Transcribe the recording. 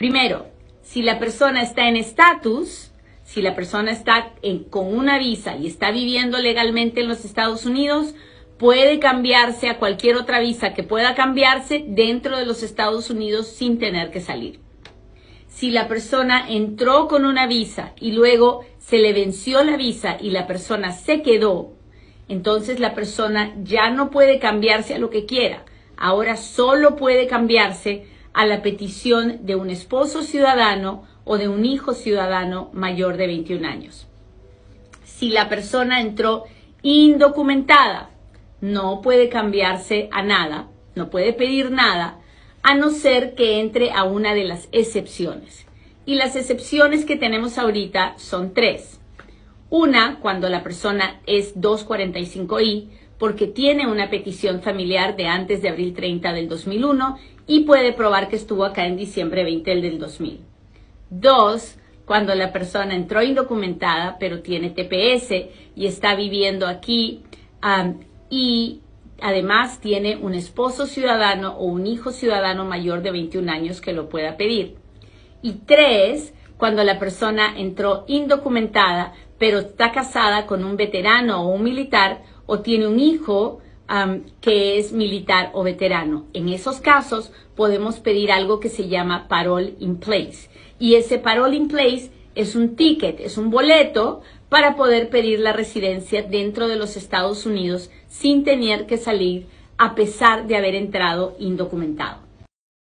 Primero, si la persona está en estatus, si la persona está con una visa y está viviendo legalmente en los Estados Unidos, puede cambiarse a cualquier otra visa que pueda cambiarse dentro de los Estados Unidos sin tener que salir. Si la persona entró con una visa y luego se le venció la visa y la persona se quedó, entonces la persona ya no puede cambiarse a lo que quiera. Ahora solo puede cambiarse a la petición de un esposo ciudadano o de un hijo ciudadano mayor de 21 años. Si la persona entró indocumentada, no puede cambiarse a nada, no puede pedir nada, a no ser que entre a una de las excepciones. Y las excepciones que tenemos ahorita son tres. Una, cuando la persona es 245I, porque tiene una petición familiar de antes de abril 30 del 2001 y puede probar que estuvo acá en diciembre 20 del 2000. Dos, cuando la persona entró indocumentada, pero tiene TPS y está viviendo aquí y además tiene un esposo ciudadano o un hijo ciudadano mayor de 21 años que lo pueda pedir. Y tres, cuando la persona entró indocumentada, pero está casada con un veterano o un militar o tiene un hijo que es militar o veterano. En esos casos podemos pedir algo que se llama parole in place. Y ese parole in place es un ticket, es un boleto para poder pedir la residencia dentro de los Estados Unidos sin tener que salir a pesar de haber entrado indocumentado.